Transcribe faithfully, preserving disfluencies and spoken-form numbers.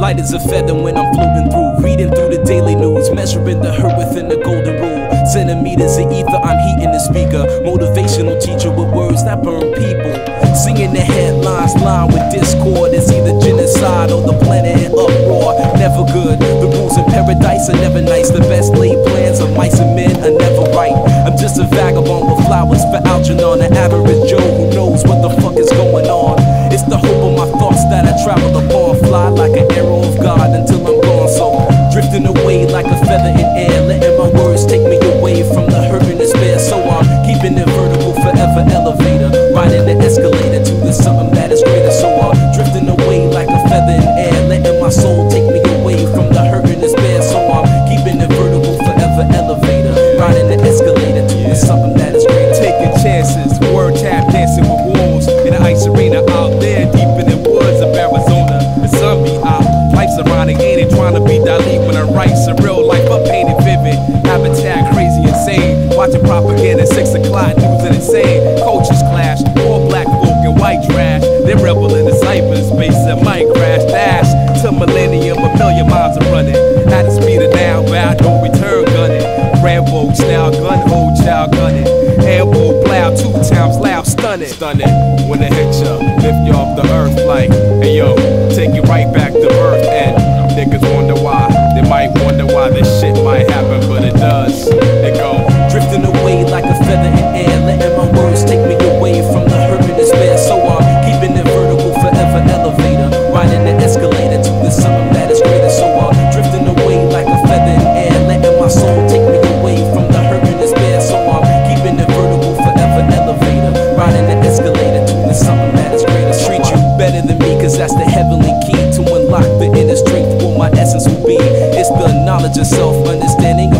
Light as a feather when I'm floating through, reading through the daily news, measuring the hurt within the golden rule. Centimeters of ether, I'm heating the speaker, motivational teacher with words that burn people. Singing the headlines, line with discord, it's either genocide or the planet in uproar. Never good, the rules in paradise are never nice. The best laid plans of mice and men are never right. I'm just a vagabond with flowers for Algernon, an average Joe who knows what the fuck is going on. It's the hope of my thoughts that I travel upon, fly like an arrow of God until I'm gone. So drifting away like a feather in air, letting my words take me away from the hurt and despair. So I'm keeping it vertical, forever elevator, riding the escalator to the something that is greater. So I'm drifting away like a feather in air, letting my soul take me away from the hurt and despair. So I'm keeping it vertical, forever elevator, riding the escalator to the something that is greater. Taking chances, word tap dancing with wolves in an ice arena out there, deep in the woods of Arizona. The sun be out, life's ironic, ain't it? Trying to be dilute when I write surreal life, I painted vivid. Habitat crazy, insane. Watching propaganda, six o'clock news and insane. Cultures clash, all black folk and white trash. They rebel in the cyberspace and might crash. Dash to millennium, a million miles are running. At the speed of now, bound, don't return gunning. Rambo style gun, old child gunning. Ambo plow two times loud, stunning. Stunning when they hit ya, lift you off the earth like, hey yo, take you right back to earth. And niggas wonder why, they might wonder why this shit might happen, but it does. They go drifting away like a feather in air, letting my words take me away from the hurt and despair. So I'm keeping it vertical, forever elevator, riding the escalator to the something that is greater. So I'm drifting away like a feather in air, letting my soul take me away from the hurt and despair. So I'm keeping it vertical, forever elevator, riding the escalator to the something that is greater. Treat you better than me, cause that's the heavenly key to unlock the inner strength. What my essence will be, it's the knowledge of self, understanding of